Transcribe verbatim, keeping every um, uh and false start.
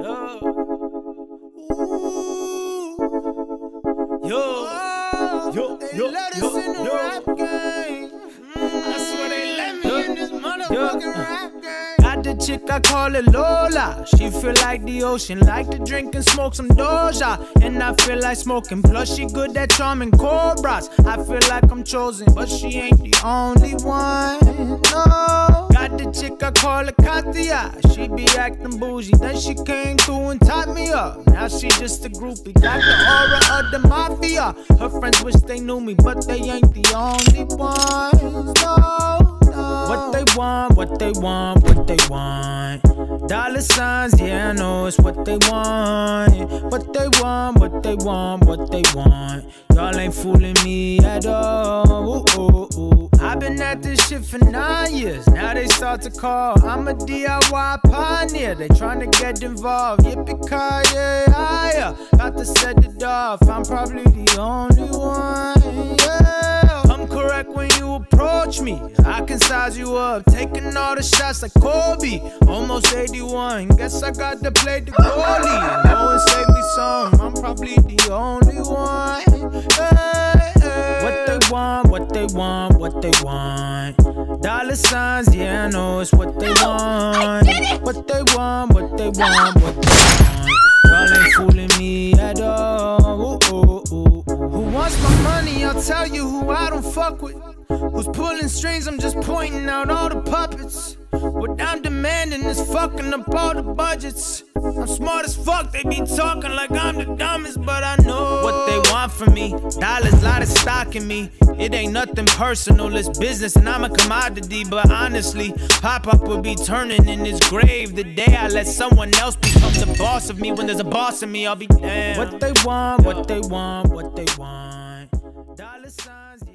Yo, yo, yo, they yo, let us yo, in the yo. Rap game. I swear they let me yo. In this motherfucking yo. Rap game. Got the chick I call it Lola. She feel like the ocean, like to drink and smoke some Doja. And I feel like smoking, plus she good at charming cobras. I feel like I'm chosen, but she ain't the only one, no. Got the chick I call her Katia. She be acting bougie, then she came through and tied me up. Now she just a groupie, got the aura of the mafia. Her friends wish they knew me, but they ain't the only ones, no, no. What they want, what they want, what they want. Dollar signs, yeah I know it's what they want. What they want, what they want, what they want. Y'all ain't fooling me at all, ooh, ooh, ooh. I've been at this shit for nine years. Now they start to call. I'm a D I Y pioneer. They tryna get involved. Yippee-ki-yay, higher. About to set it off. I'm probably the only one. Yeah. I'm correct when you approach me. I can size you up. Taking all the shots like Kobe. Almost eighty-one. Guess I got to play the goalie. No one saved me some. I'm probably the only one. Yeah. What they want, what they want, what they want. Dollar signs, yeah I know it's what they no, want. What they want, what they want, what they want. Y'all ain't fooling me at all. Ooh, ooh, ooh. Who wants my money? I'll tell you who I don't fuck with. Who's pulling strings? I'm just pointing out all the puppets. What I'm demanding is fucking up all the budgets. I'm smart as fuck, they be talking like I'm the dumbest, but I know what they want from me. Dollars, lot of stock in me. It ain't nothing personal, it's business and I'm a commodity. But honestly, Pop-Up will be turning in his grave the day I let someone else become the boss of me. When there's a boss in me, I'll be damned. What they want, what they want, what they want. Dollar signs.